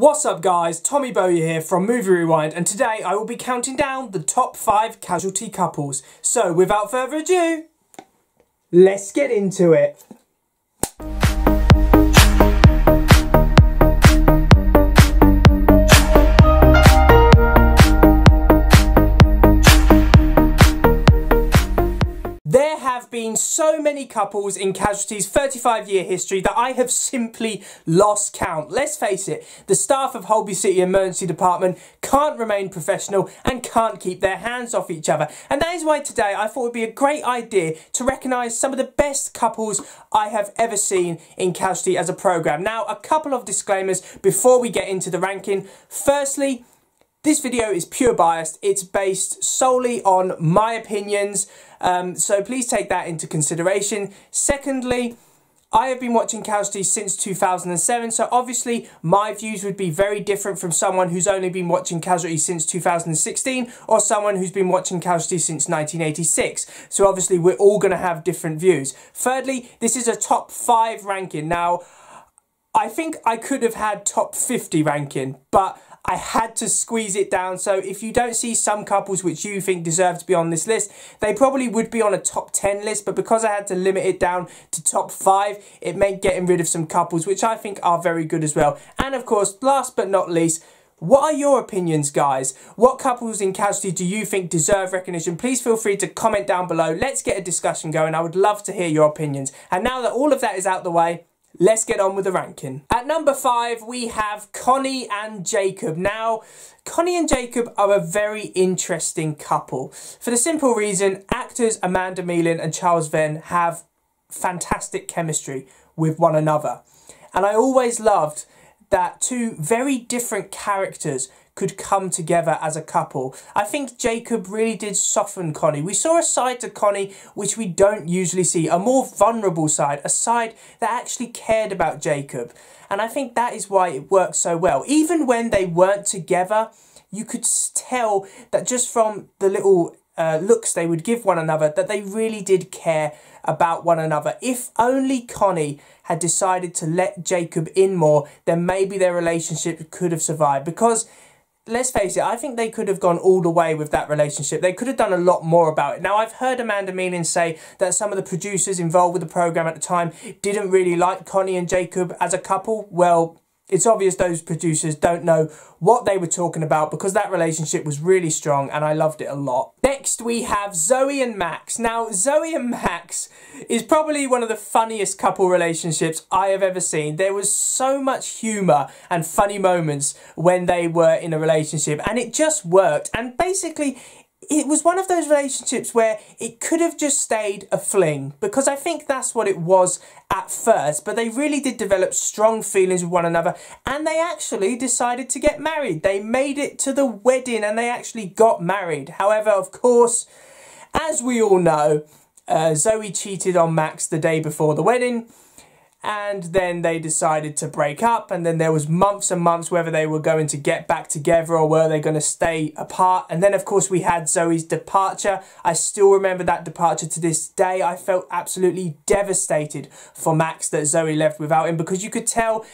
What's up guys, Tommy Bowie here from Movie Rewind, and today I will be counting down the top 5 casualty couples. So without further ado, let's get into it. There have been so many couples in Casualty's 35-year history that I have simply lost count. Let's face it, the staff of Holby City Emergency Department can't remain professional and can't keep their hands off each other. And that is why today I thought it would be a great idea to recognise some of the best couples I have ever seen in Casualty as a programme. Now, a couple of disclaimers before we get into the ranking. Firstly, this video is pure biased. It's based solely on my opinions, so please take that into consideration. Secondly, I have been watching Casualty since 2007, so obviously my views would be very different from someone who's only been watching Casualty since 2016 or someone who's been watching Casualty since 1986. So obviously we're all going to have different views. Thirdly, this is a top 5 ranking. Now, I think I could have had top 50 ranking, but I had to squeeze it down, so if you don't see some couples which you think deserve to be on this list, they probably would be on a top 10 list, but because I had to limit it down to top 5, it meant getting rid of some couples which I think are very good as well. And of course, last but not least, what are your opinions, guys? What couples in Casualty do you think deserve recognition? Please feel free to comment down below. Let's get a discussion going. I would love to hear your opinions. And now that all of that is out the way, let's get on with the ranking. At number 5, we have Connie and Jacob. Now, Connie and Jacob are a very interesting couple. For the simple reason, actors Amanda Mealing and Charles Venn have fantastic chemistry with one another. And I always loved that two very different characters could come together as a couple. I think Jacob really did soften Connie. We saw a side to Connie which we don't usually see, a more vulnerable side, a side that actually cared about Jacob. And I think that is why it worked so well. Even when they weren't together, you could tell that just from the little looks they would give one another that they really did care about one another. If only Connie had decided to let Jacob in more, then maybe their relationship could have survived, because let's face it, I think they could have gone all the way with that relationship. They could have done a lot more about it. Now, I've heard Amanda Mealing say that some of the producers involved with the programme at the time didn't really like Connie and Jacob as a couple. Well, it's obvious those producers don't know what they were talking about, because that relationship was really strong and I loved it a lot. Next, we have Zoe and Max. Now, Zoe and Max is probably one of the funniest couple relationships I have ever seen. There was so much humour and funny moments when they were in a relationship, and it just worked. And basically, it was one of those relationships where it could have just stayed a fling, because I think that's what it was at first, but they really did develop strong feelings with one another, and they actually decided to get married. They made it to the wedding and they actually got married. However, of course, as we all know, Zoe cheated on Max the day before the wedding, and then they decided to break up, and then there was months and months whether they were going to get back together or were they going to stay apart. And then of course we had Zoe's departure. I still remember that departure to this day. I felt absolutely devastated for Max that Zoe left without him, because you could tell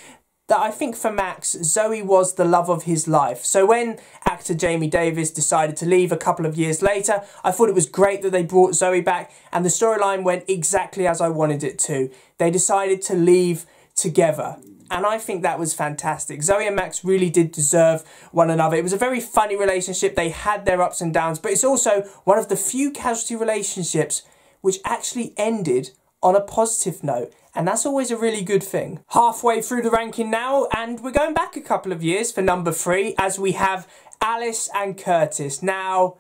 that I think for Max, Zoe was the love of his life. So when actor Jamie Davis decided to leave a couple of years later, I thought it was great that they brought Zoe back, and the storyline went exactly as I wanted it to. They decided to leave together, and I think that was fantastic. Zoe and Max really did deserve one another. It was a very funny relationship. They had their ups and downs, but it's also one of the few casualty relationships which actually ended on a positive note. And that's always a really good thing. Halfway through the ranking now, and we're going back a couple of years for number 3, as we have Alice and Curtis. Now,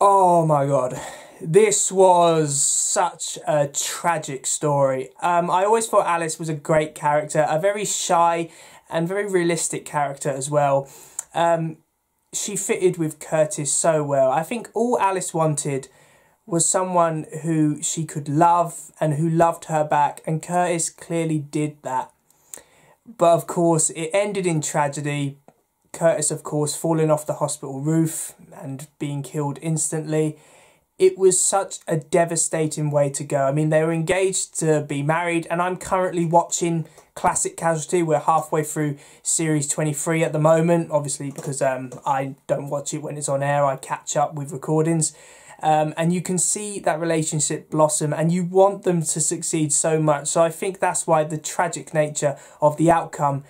oh my God, this was such a tragic story. I always thought Alice was a great character, a very shy and very realistic character as well. She fitted with Curtis so well. I think all Alice wanted was someone who she could love and who loved her back, and Curtis clearly did that. But of course, it ended in tragedy. Curtis, of course, falling off the hospital roof and being killed instantly. it was such a devastating way to go. I mean, they were engaged to be married, and I'm currently watching classic Casualty. We're halfway through series 23 at the moment, obviously, because I don't watch it when it's on air. I catch up with recordings. And you can see that relationship blossom, and you want them to succeed so much. So I think that's why the tragic nature of the outcome,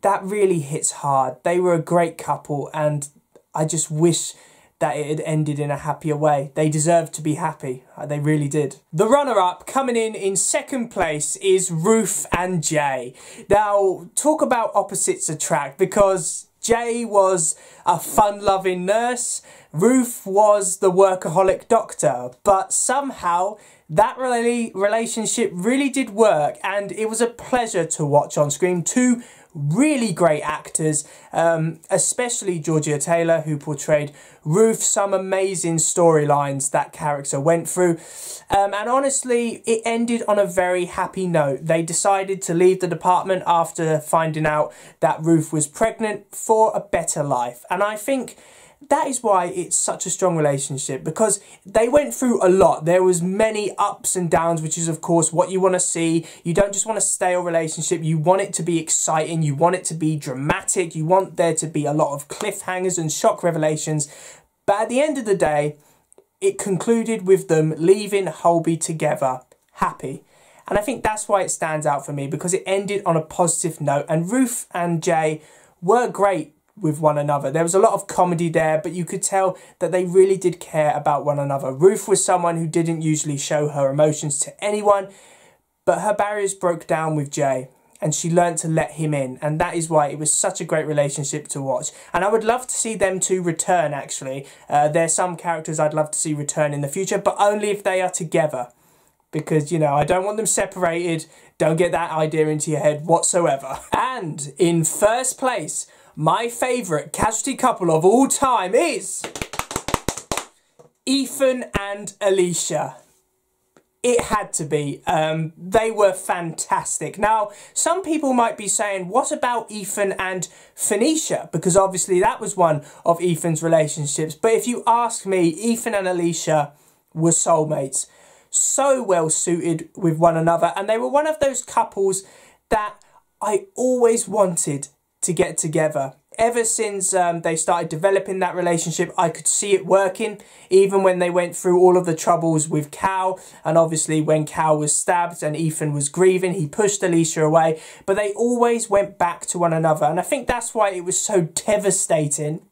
that really hits hard. They were a great couple, and I just wish that it had ended in a happier way. They deserved to be happy. They really did. The runner-up, coming in second place, is Ruth and Jay. Now, talk about opposites attract, because Jay was a fun-loving nurse, Ruth was the workaholic doctor, but somehow that relationship really did work, and it was a pleasure to watch on screen. Two really great actors, especially Georgia Taylor, who portrayed Ruth. Some amazing storylines that character went through, and honestly it ended on a very happy note. They decided to leave the department after finding out that Ruth was pregnant for a better life, and I think that is why it's such a strong relationship, because they went through a lot. There was many ups and downs, which is of course what you want to see. You don't just want a stale relationship. You want it to be exciting. You want it to be dramatic. You want there to be a lot of cliffhangers and shock revelations. But at the end of the day, it concluded with them leaving Holby together, happy. And I think that's why it stands out for me, because it ended on a positive note, and Ruth and Jay were great with one another. There was a lot of comedy there, but you could tell that they really did care about one another. Ruth was someone who didn't usually show her emotions to anyone, but her barriers broke down with Jay, and she learned to let him in, and that is why it was such a great relationship to watch. And I would love to see them two return, actually. There's some characters I'd love to see return in the future, but only if they are together, because, you know, I don't want them separated. Don't get that idea into your head whatsoever. And in first place, my favourite Casualty couple of all time is Ethan and Alicia. It had to be. They were fantastic. Now, some people might be saying, what about Ethan and Phoenicia? Because obviously that was one of Ethan's relationships. But if you ask me, Ethan and Alicia were soulmates. So well suited with one another. And they were one of those couples that I always wanted to get together. Ever since they started developing that relationship, I could see it working, even when they went through all of the troubles with Cal, and obviously when Cal was stabbed and Ethan was grieving, he pushed Alicia away, but they always went back to one another. And I think that's why it was so devastating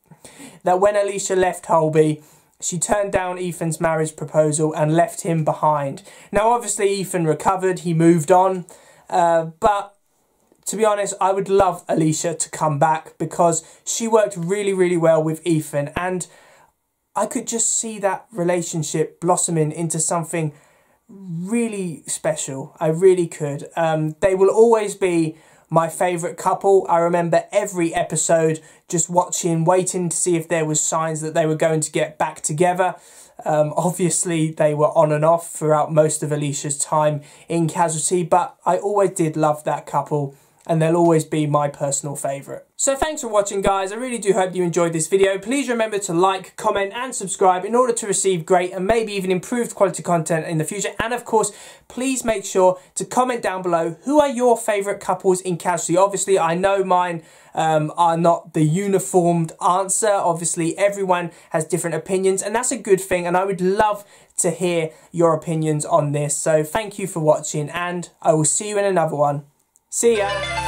that when Alicia left Holby, she turned down Ethan's marriage proposal and left him behind. Now obviously Ethan recovered, he moved on, but to be honest, I would love Alicia to come back, because she worked really, really well with Ethan, and I could just see that relationship blossoming into something really special. I really could. They will always be my favourite couple. I remember every episode just watching, waiting to see if there was signs that they were going to get back together. Obviously, they were on and off throughout most of Alicia's time in Casualty, but I always did love that couple, and they'll always be my personal favourite. So thanks for watching, guys. I really do hope you enjoyed this video. Please remember to like, comment and subscribe in order to receive great and maybe even improved quality content in the future. And of course, please make sure to comment down below, who are your favourite couples in Casualty? Obviously, I know mine are not the uniformed answer. Obviously, everyone has different opinions, and that's a good thing. And I would love to hear your opinions on this. So thank you for watching, and I will see you in another one. See ya!